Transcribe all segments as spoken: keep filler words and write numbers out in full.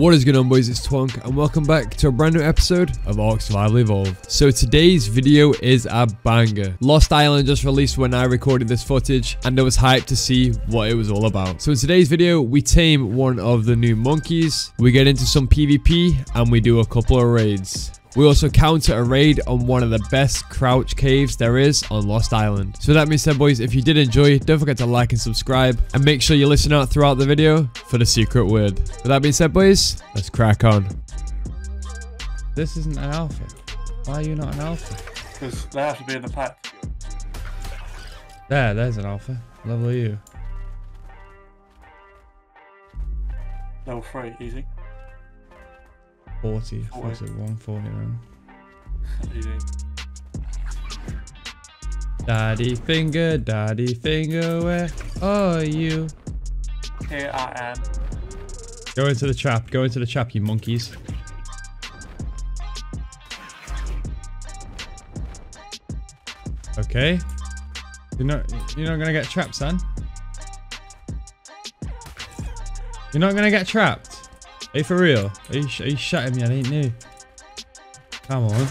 What is going on, boys? It's Twonk and welcome back to a brand new episode of ARK Survival Evolved. So today's video is a banger. Lost Island just released when I recorded this footage and I was hyped to see what it was all about. So in today's video, we tame one of the new monkeys, we get into some PvP and we do a couple of raids. We also counter a raid on one of the best crouch caves there is on Lost Island. So that being said, boys, if you did enjoy, don't forget to like and subscribe. And make sure you listen out throughout the video for the secret word. With that being said, boys, let's crack on. This isn't an alpha. Why are you not an alpha? Because they have to be in the pack. There, there's an alpha. Level are you? Level three, easy. forty, oh, was it one forty-nine? Daddy finger, daddy finger, where are you? Here I am. Go into the trap, go into the trap, you monkeys. Okay. You're not, you're not gonna get trapped, son. You're not gonna get trapped. Are you for real? Are you, sh are you shouting me? I ain't new. Come on.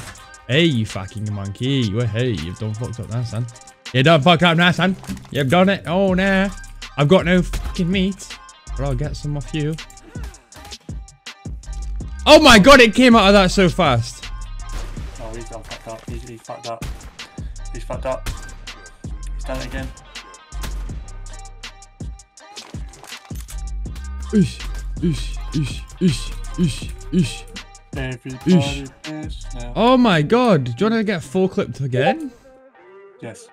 Hey, you fucking monkey. Well, hey, you've done fucked up now, son. You done fucked up now, son. You've done it. Oh, nah. I've got no fucking meat. But I'll get some off you. Oh my god, it came out of that so fast. Oh, he's done fucked up. He's, he's fucked up. He's fucked up. He's done it again. Oosh. Oosh. Ish, ish, ish, ish, ish. Oh my god, do you want to get full clipped again? Yes.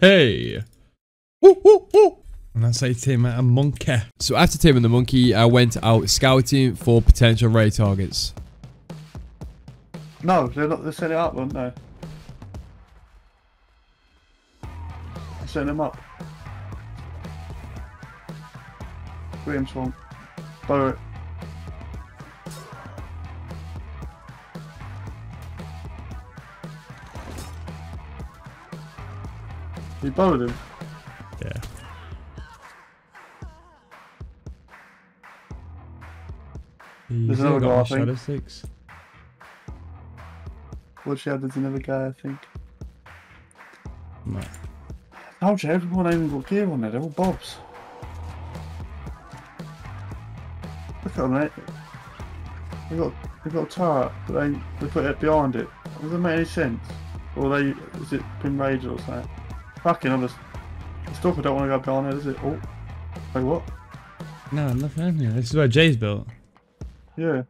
Hey. Woo, woo, woo. And that's how you tame a monkey. So after taming the monkey, I went out scouting for potential raid targets. No, they're not. They set it up, weren't they? They set them up. Green swamp. Bow it. You bowed him. Yeah. There's another guy, I think. Six. Watch out, there's another guy, I think. No. How dare everyone ain't even got gear on there, they're all bobs. Look at them, mate. They've got, they've got a turret, but they, they put it behind it. Does that make any sense? Or they, is it been raided or something? Fucking, I'm just... The stalker don't want to go behind it, does it? Oh. Wait, what? No, nothing in here. This is where Jay's built. Yeah.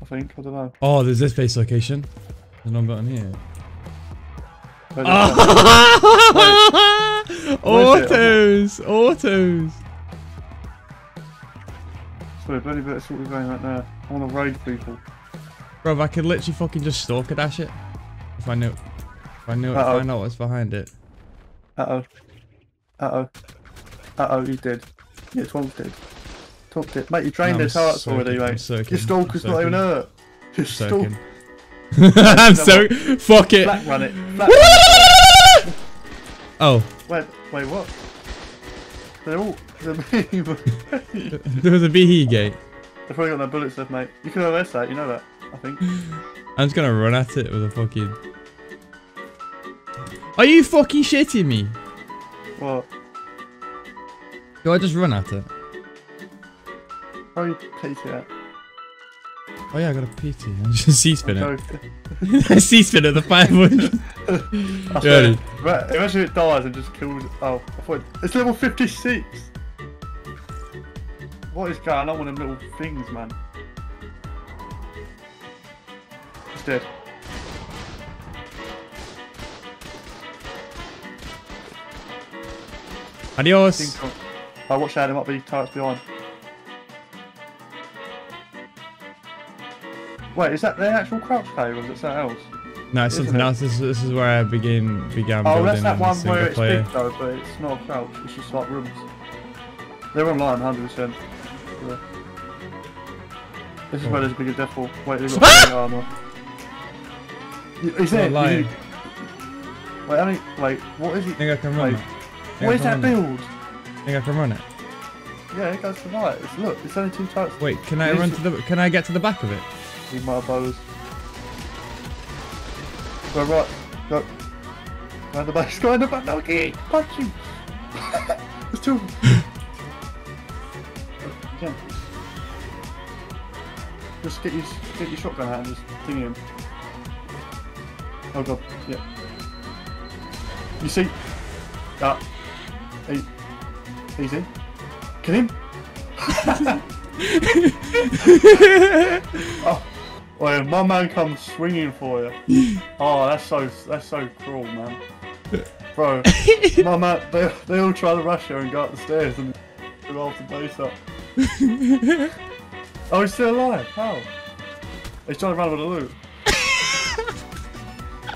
I think, I don't know. Oh, there's this base location. There's none got in here. Wait, oh. Wait. Autos! Autos! Sorry, bloody bit of sort of going right there. I want to raid people. Bro, I could literally fucking just stalker dash it. If I knew. If I knew it, uh-oh. Find out what's behind it. Uh oh. Uh oh. Uh oh, he's dead. Yeah, Twonk's dead. Twonk's dead. Mate, you drained no, his hearts already, mate. Soaking. Your stalker's not even hurt. Your stalker. I'm so. Fuck it. Flat run it. Flat run it. Oh. Wait, wait, what? They're all. The there was a B E gate. They've probably got no bullets left, mate. You can arrest that, you know that, I think. I'm just gonna run at it with a fucking. Are you fucking shitting me? What? Do I just run at it? Oh, you P T out. Oh yeah, I got a P T. I just C-spin it. I C-spin at the five hundred. Imagine if it dies and just kills. Oh, I thought it's level fifty-six. What is going on with them little things, man? It's dead. Adios! I watched Adam up, but he turrets behind. Wait, is that the actual crouch cave or is it something else? No, it's something else. This, this is where I begin began oh, building. Oh, that's that one where it's player. big though, but it's not a couch. It's just like rooms. They're online, one hundred percent. Yeah. This is oh. where there's a bigger deathfall. Wait, they've got armor. Is there? Wait, I mean, wait, what is it? I think I can run wait. it. What is that build? I think I can run it. Yeah, it goes to the right. It's, look, it's only two types. Wait, can I run to the? Can I get to the back of it? You might have bows. Go right. Go. Go the back. Go in the back. No, okay. Punch you. There's two of them. Jump. Just get your get your shotgun out and just ding him. Oh god. Yeah. You see? That. Easy. Easy. Kill him! Oh, well, my man comes swinging for you. Oh, that's so that's so cruel, man. Bro, my man, they, they all try to rush you and go up the stairs and go off the base up. Oh, he's still alive? How? He's trying to run with a loot.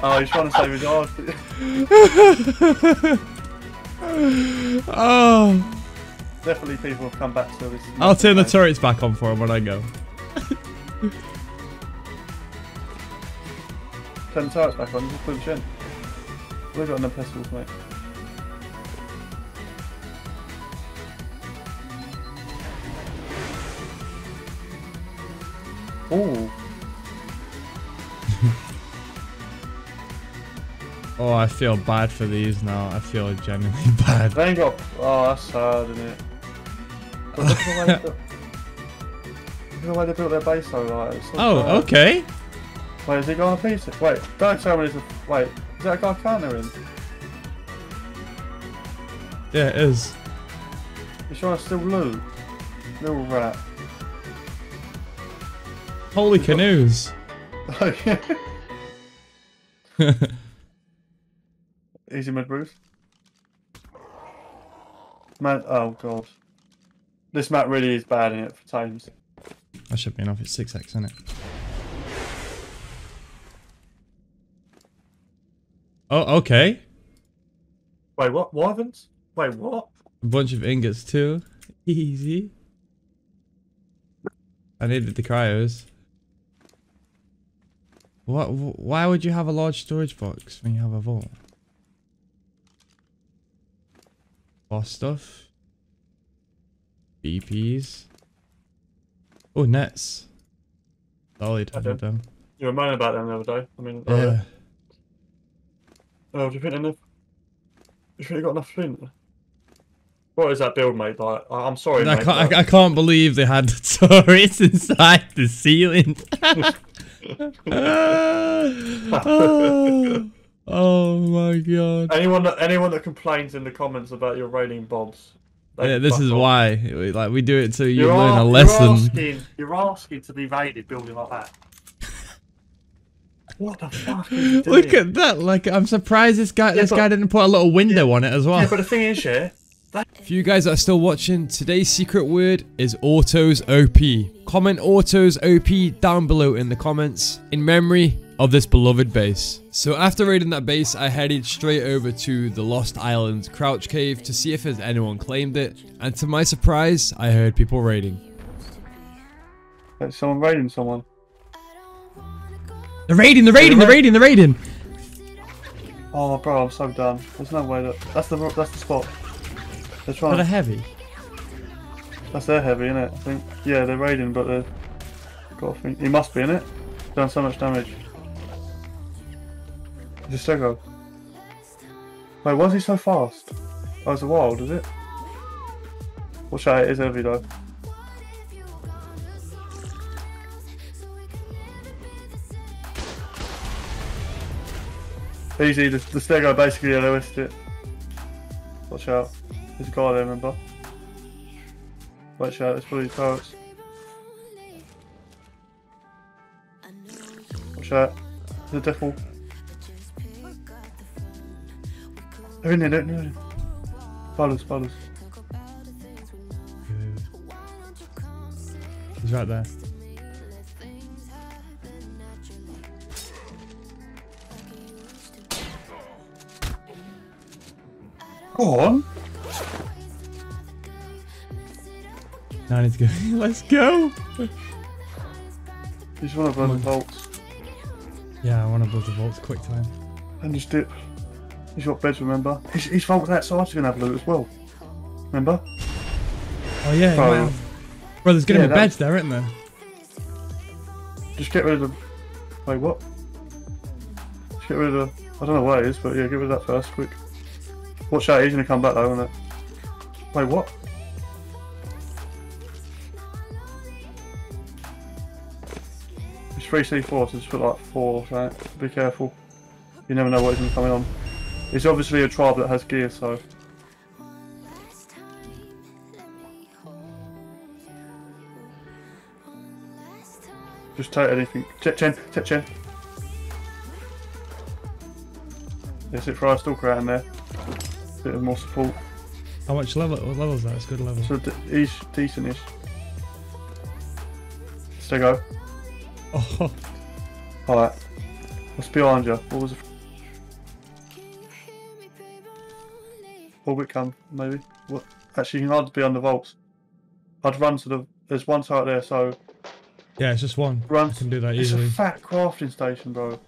Oh, he's trying to save his ass. Oh. Definitely people have come back to this. I'll turn the turrets back on for him when I go. Turn the turrets back on, just put them in. We've got no pistols, mate. Ooh. Oh, I feel bad for these now. I feel genuinely bad. They ain't got... Oh, that's sad, isn't it? But look at the way they built... Look at the way they built their base though, like... It's so oh, bad. Okay. Wait, is he going to piece it? Wait, don't tell me there's a... Wait, is that a guy counter in? Yeah, it is. You sure I still loot? Little rat. Holy He's canoes. Got... Oh, yeah. Easy mid roof. Man, oh god. This map really is bad in it for times. That should be enough, it's six X, isn't it? Oh, okay. Wait, what? Warvens? Wait, what? A bunch of ingots too. Easy. I needed the cryos. What? Why would you have a large storage box when you have a vault? Boss stuff. B Ps. Oh, nets. Dollied with them. You were moaning about them the other day. I mean, yeah. Uh, oh, do you think enough? You really got enough flint? What is that build, mate? Like, I'm sorry, mate, I can't. I, I can't believe they had the turrets inside the ceiling. Oh. Oh my god. Anyone that anyone that complains in the comments about your railing bobs. Yeah, this is off. why. Like we do it so you you're learn a lesson. You're asking, you're asking to be raided building like that. What the fuck is you doing? Look at that, like I'm surprised this guy yeah, this but, guy didn't put a little window yeah, on it as well. Yeah, but the thing is, yeah. If you guys are still watching, today's secret word is autos O P. Comment autos O P down below in the comments in memory of this beloved base. So after raiding that base, I headed straight over to the Lost Island Crouch Cave to see if there's anyone claimed it, and to my surprise, I heard people raiding. There's someone raiding someone. They're raiding, they're raiding, they're raiding, they're raiding! Oh bro, I'm so done. There's no way that- that's the, that's the spot. They're trying- They're heavy. That's their heavy, innit? I think. Yeah, they're raiding, but they've got a thing. He must be, innit? He's done so much damage. Just so go. Wait, why is he so fast? Oh, it's a wild, is it? Watch out, it is heavy though. Easy, the, the stego basically L O S'd it. Watch out. There's a guy there, remember? Watch out, there's probably turrets. Watch out. There's a deathfall. They're in there, don't know. Follows, follows. He's right there. Go on. Now I need to go. Let's go. You just want to burn the vaults. Yeah, I want to build the vaults quick time. And just dip. He's got beds, remember? Each, each vault outside's going to have loot as well. Remember? Oh, yeah. So, yeah. Bro, there's going to yeah, be beds there, isn't there? Just get rid of them. Wait, what? Just get rid of the... I don't know where it is, but yeah, get rid of that first, quick. Watch out, he's going to come back though, isn't it? Wait, what? It's three C four, so just put like four, right? Be careful. You never know what is going to come on. It's obviously a tribe that has gear, so... Just take anything. Check Chen, check Chen. Yes, it fries still crowd in there. Bit of more support. How much level? What level is that? It's good level. So he's decent-ish. Stay go. Oh. All right. What's behind you? What was it? Orbit come maybe. What? Actually, you can hardly be on the vaults. I'd run to the. There's one site there, so. Yeah, it's just one. Run. I can do that it's easily. It's a fat crafting station, bro.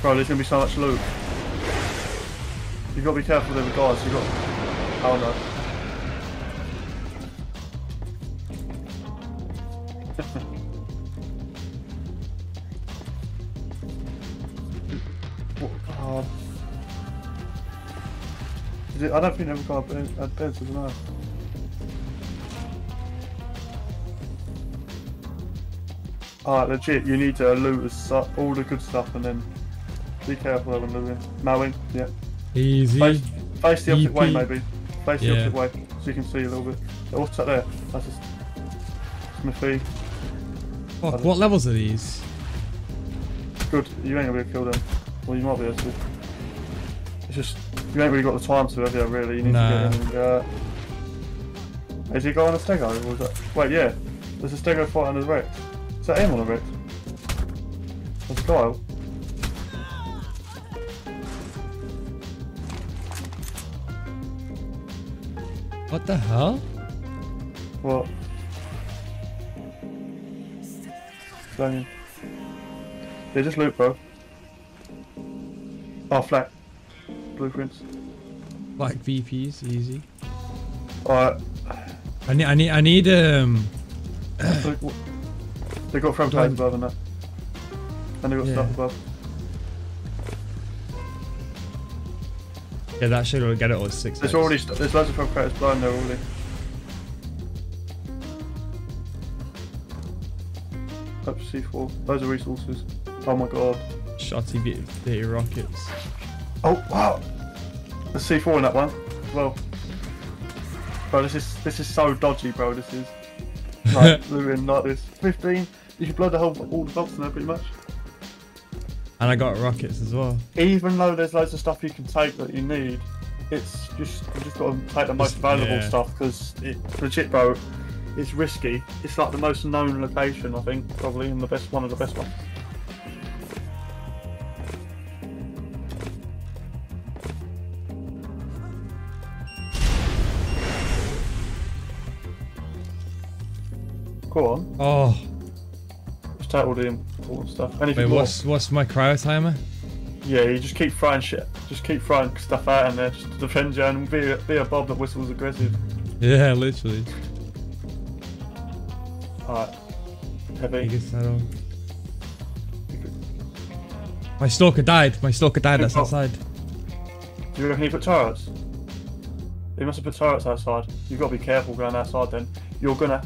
Bro, there's going to be so much loot. You've got to be careful with the guys, you've got... Oh no. oh. Is it... I don't think every guy had beds, I don't know. Alright, legit, you need to loot all the good stuff and then... Be careful when moving. Mowing, yeah. Easy. Face, face the opposite E P. Way, maybe. Face the yeah. opposite way, so you can see a little bit. Yeah, what's that there? That's just Smithy. Fuck, what levels are these? Good, you ain't gonna be able to kill them. Well, you might be able to. It's just, you ain't really got the time to have you, really. You need nah. to get in. Uh, is he going on a stego? Or is that... Wait, yeah. There's a stego fight on the wreck. Is that him on the wreck? That's Kyle. What the hell? What? Flying. They just loot, bro. Oh, flat. Blueprints. Black V Ps, easy. Alright. I need, I need, I need, um... They got front plates above and that. And they got yeah. stuff above. Yeah, that should get it all six. There's already there's loads of preparators blind there already. Up to C four. Those are resources. Oh my god. Shotty bit of dirty rockets. Oh wow. There's C four in that one. Well. Bro, this is this is so dodgy, bro. This is like looting like this. Fifteen. You should blow the whole all the box in there pretty much. And I got rockets as well. Even though there's loads of stuff you can take that you need, it's just you just got to take the most valuable yeah. stuff because it legit, bro. It's risky. It's like the most known location, I think, probably, and the best one of the best ones. Go on. Oh. Just take all the. And stuff. Wait, what's, what's my cryo timer? Yeah, you just keep throwing shit. Just keep throwing stuff out in there just to defend you and be, be a Bob that whistles aggressive. Yeah, literally. Alright. Heavy. My stalker died. My stalker died. That's outside. Do you reckon he put turrets? He must have put turrets outside. You've got to be careful going outside then. You're gonna...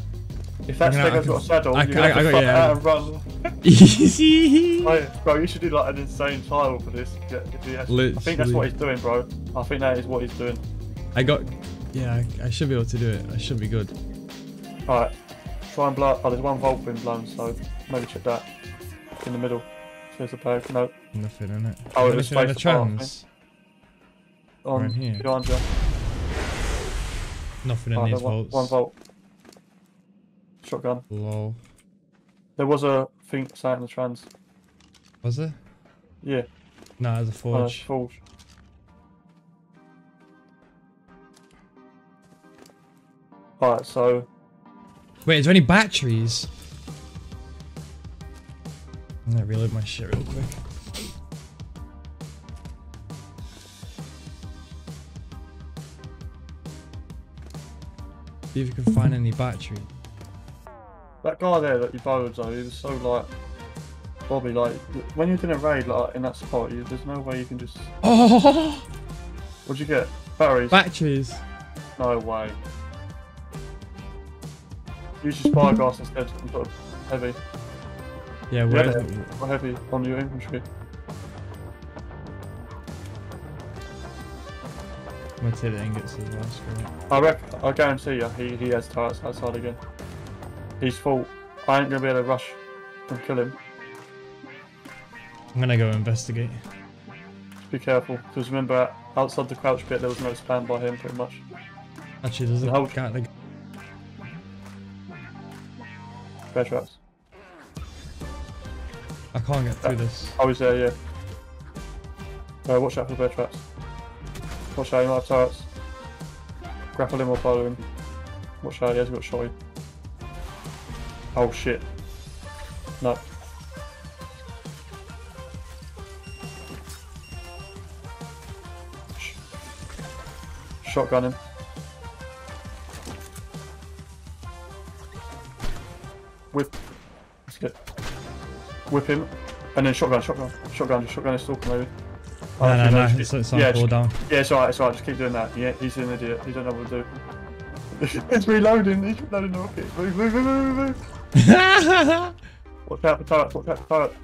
If that stego's got a saddle, I, you're going to fuck yeah. out and run. Easy. Like, bro, you should do like an insane title for this. Yeah, actually, I think that's what he's doing, bro. I think that is what he's doing. I got... Yeah, I, I should be able to do it. I should be good. Alright. Try and blow... Oh, there's one vault being blown, so maybe check that. In the middle. There's a bag. No. Nothing in it. Oh, it was placed in the trans. On in here. Behind you. Nothing in oh, these vaults. One, one vault. Shotgun. Lol. There was a thing sat in the trans. Was there? Yeah. No, it was a forge. Oh, forge. Alright, so... Wait, is there any batteries? I'm gonna reload my shit real quick. See if you can find any battery. That guy there that you borrowed though, he was so like... Bobby, like, when you're doing a raid like in that spot, you, there's no way you can just... Oh! What'd you get? Batteries? Batteries. No way. Use your spyglass instead and put heavy. Yeah, where yeah, is it? Put heavy on your infantry. I'm gonna take the ingots as well, screw it. I reckon, I guarantee you, he, he has turrets outside again. He's full. I ain't gonna be able to rush and kill him. I'm gonna go investigate. Just be careful, because remember, outside the crouch pit there was no spam by him pretty much. Actually, there's a guy at the... Bear traps. I can't get through yeah. this. I was there, yeah. Right, watch out for bear traps. Watch out, he might have turrets. Grapple him or follow him. Watch out, he has got shot. Oh shit. No. Shotgun him. Whip, let's get whip him, and then shotgun, shotgun, shotgun, just shotgun his stalker maybe. No, no, no, it's, it's on yeah, just, down. Yeah, it's alright, it's alright, just keep doing that. Yeah, he's an idiot, he don't know what to do. It's reloading, he's reloading the rocket. Move, move, move, move, move. Watch out for turrets, watch out for turrets.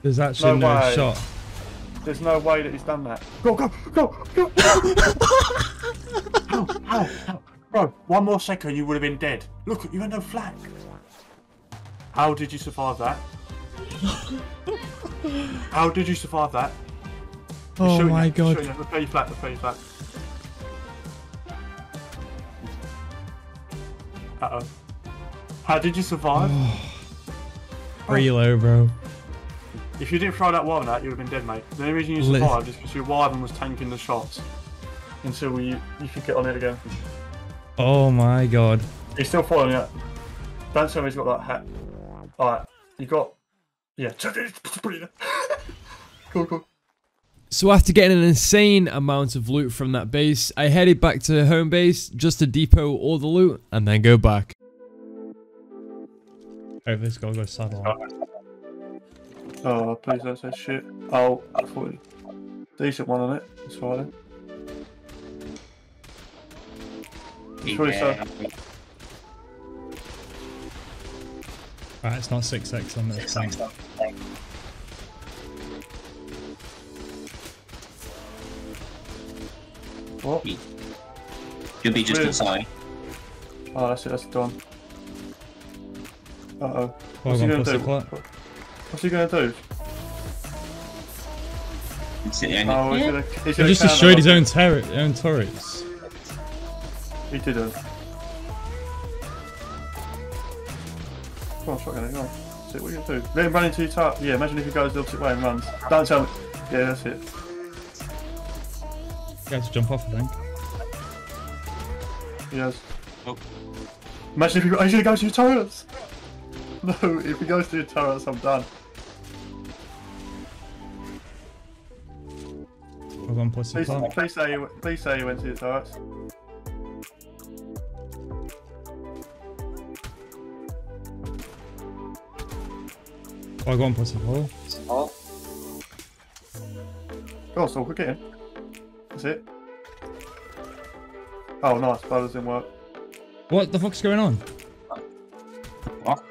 There's actually no, no shot. There's no way that he's done that. Go, go, go, go! Ow, ow, ow. Bro, one more second you would have been dead. Look, you had no flak. How did you survive that? How did you survive that? You're oh my you. god. You. Repair your flak, repair your flak. Uh oh. How did you survive? Reload, bro. If you didn't throw that wyvern out, you would have been dead, mate. The only reason you survived Lit is because your wyvern was tanking the shots until you, you could get on it again. Oh my god. He's still following you. Don't tell me he's got that hat. Alright, you got... Yeah. Cool, cool. So after getting an insane amount of loot from that base, I headed back to home base just to depot all the loot and then go back. Oh, this guy goes saddle on. Oh, please don't say shit. Oh, I thought it was a decent one on it. That's fine. Surely yeah. so. Alright, it's not six X on this thing. What? You'll be just inside. Oh, that's it, that's done. Uh oh. What's he gonna do? What's he gonna do? It's it, ain't it? Oh, he's gonna, he's gonna he just destroyed his own, turret, his own turrets. He did it. Come on, shotgun it, go on. See what you can do. Let him run into your turret. Yeah, imagine if he goes the opposite way and runs. Don't tell me. Yeah, that's it. He has to jump off, I think. He has. Oh. Imagine if he, he goes to your turrets. No, if he goes to your turrets, I'm done. Hold on, plus please, please, say you, please say you went to your turrets. Oh, go on, pussy. Oh. Oh. Oh, so quick in. That's it. Oh, nice. That doesn't work. What the fuck's going on? What?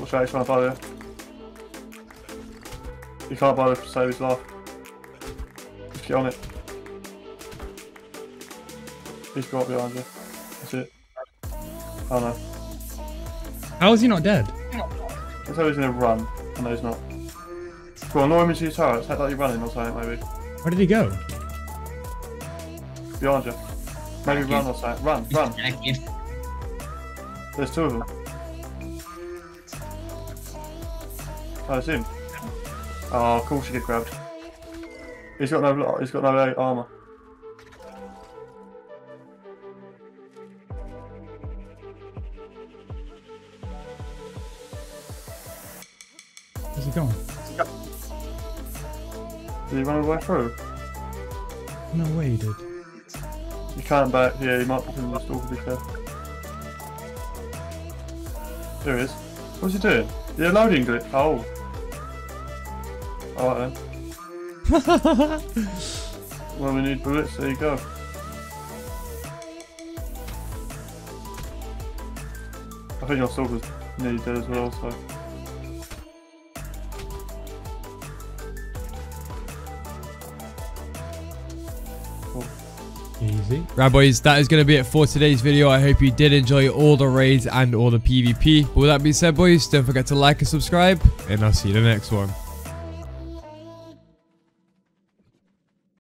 Watch out, he's trying to follow you. You can't bother to save his life. Just get on it. He's got behind you. That's it. Oh no. How is he not dead? That's how he's gonna run. I know he's not. Go on, annoy him into your turrets. Act like you're running or something, maybe. Where did he go? Behind you. Maybe run or something. Run, run. There's two of them. Oh, it's him. Oh, of course he get grabbed. He's got no, he's got no armor. Where's he going? Did he run all the way through? No way he did. You can't back, yeah, he might be in the stall to be fair. There he is. What's he doing? Yeah, loading glitch. Oh. Alright then. Well, we need bullets, there you go. I think your sword was nearly dead as well, so. Easy. Right boys, that is going to be it for today's video. I hope you did enjoy all the raids and all the PvP. But with that being said boys, don't forget to like and subscribe, and I'll see you in the next one.